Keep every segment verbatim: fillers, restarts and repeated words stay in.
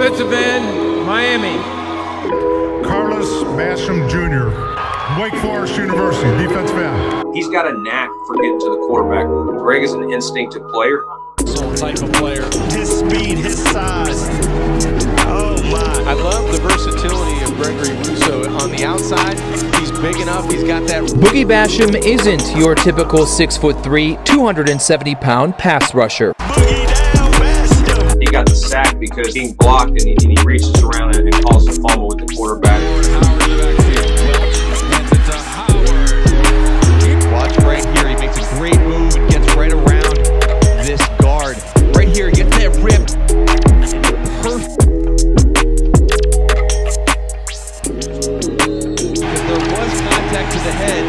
Offensive end, Miami. Carlos Basham Junior, Wake Forest University, defensive end. He's got a knack for getting to the quarterback. Greg is an instinctive player. Zone type of player. His speed, his size. Oh my. I love the versatility of Gregory Rousseau on the outside. He's big enough, he's got that. Boogie Basham isn't your typical six foot three, two hundred seventy pound pass rusher. He got the sack because he blocked and he, and he reaches around and, and calls the fumble with the quarterback. Watch right here, he makes a great move and gets right around this guard. Right here, gets that rip. Perfect. There was contact to the head,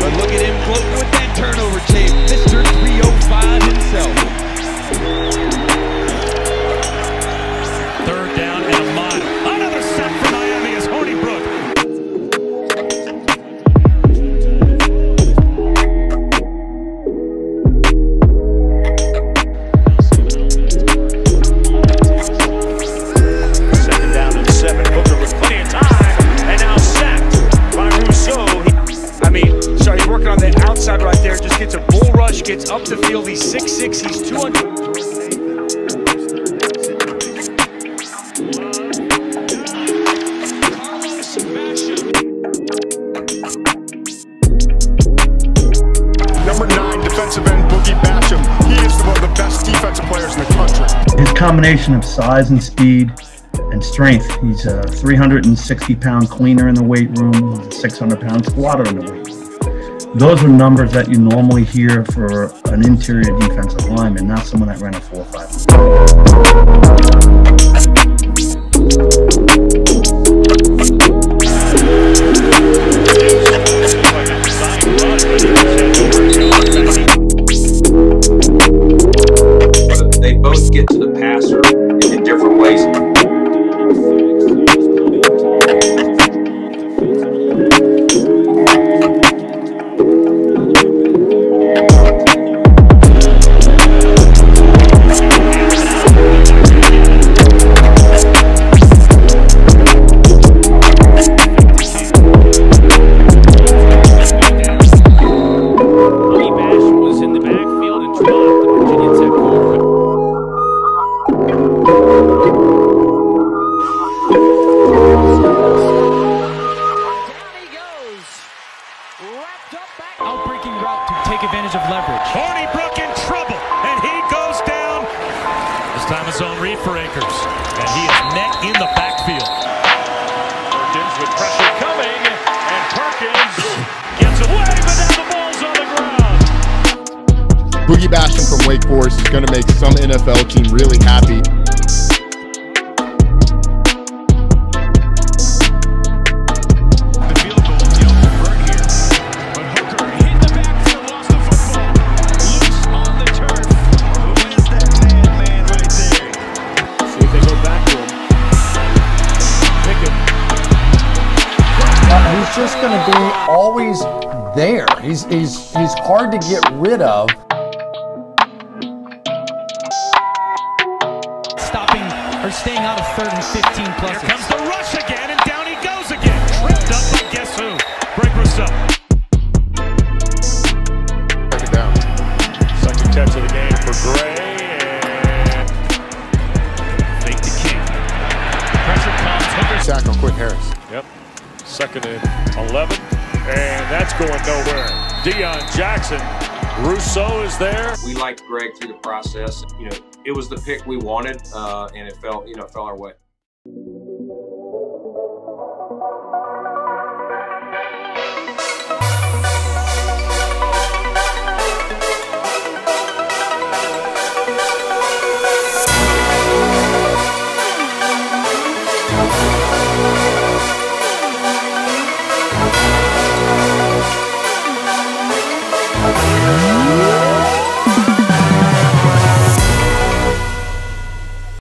but look at him close with that turnover tape. Mister three oh five himself. Gets up the field, he's six six, he's two hundred. Number nine, defensive end Boogie Basham. He is one of the best defensive players in the country. His combination of size and speed and strength. He's a three hundred sixty pound cleaner in the weight room, six hundred pound squatter in the weight room. Those are numbers that you normally hear for an interior defensive lineman, not someone that ran a four five. They both get to the passer in different ways. Outbreaking route to take advantage of leverage. Barney Brook in trouble, and he goes down. This time it's on read for Akers, and he is net in the backfield. Perkins with pressure coming, and Perkins gets away, but now the ball's on the ground. Boogie Basham from Wake Forest is going to make some N F L team really happy. Just going to be always there. He's, he's, he's hard to get rid of. Stopping or staying out of third and fifteen plus. Here comes the rush again, and down he goes again. Tripped up by guess who? Greg Rousseau. Second down. Second catch of the game for Gray. And fake the kick. Pressure comes. Hooker. Sack on Quick Harris. Yep. Second and eleven, and that's going nowhere. Deion Jackson, Rousseau is there. We liked Greg through the process. You know, it was the pick we wanted, uh, and it fell, you know, fell our way.